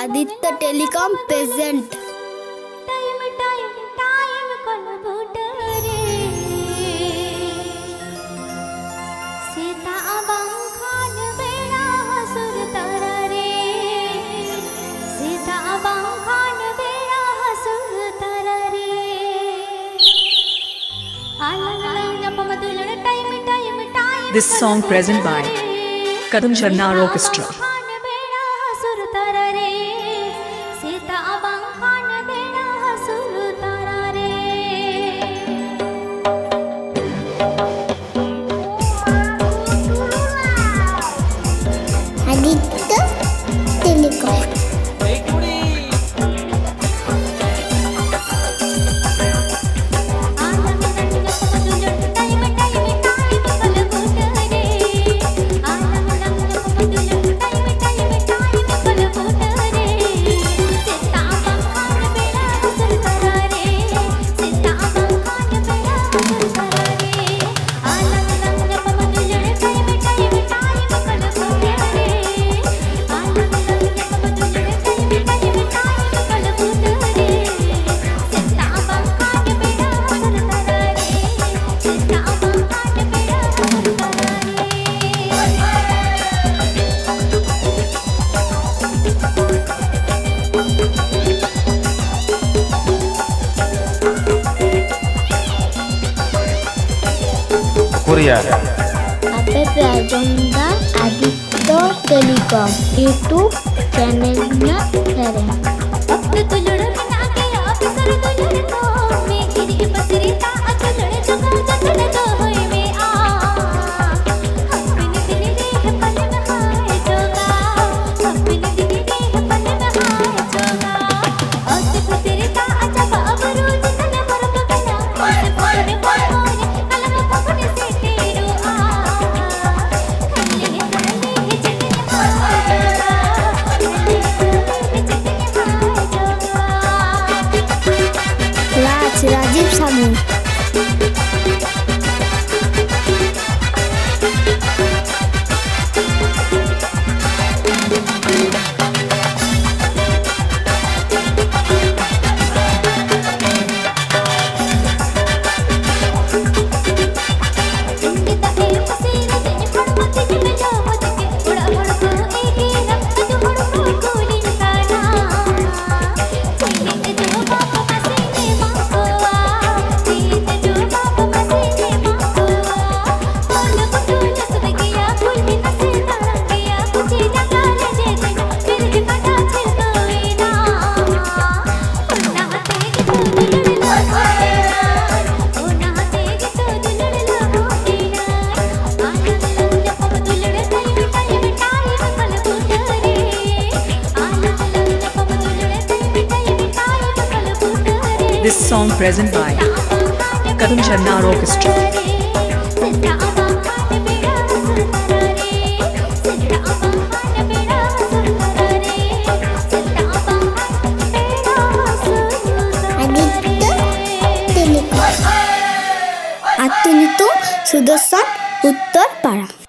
Aditya telecom present. This song present by Kadam Jharna Orchestra। Aditya telecom YouTube channel में करें। This song present by Kadam Jharna Orchestra। अतुलित सुदर्शन उत्तर पारा।